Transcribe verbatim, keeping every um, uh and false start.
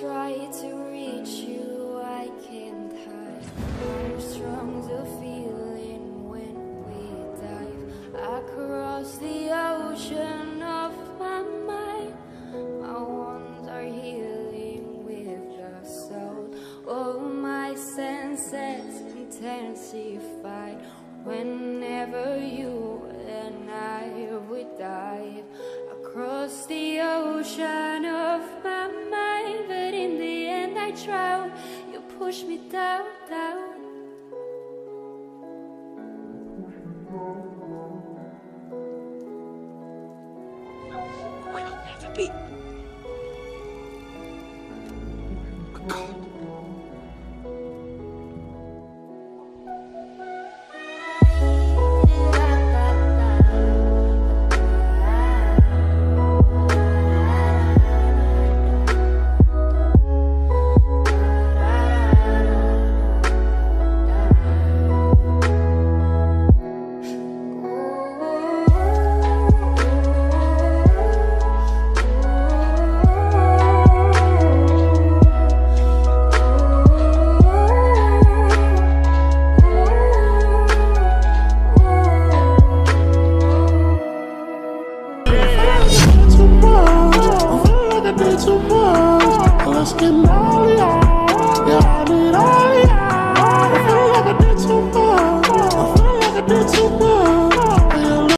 try to reach you, I can't hide. How strong the feeling when we dive across the ocean of my mind. My wounds are healing with the soul. All my senses intensified. Whenever you and I would dive across the ocean of my mind, but in the end I drown. You push me down, down. We'll never be.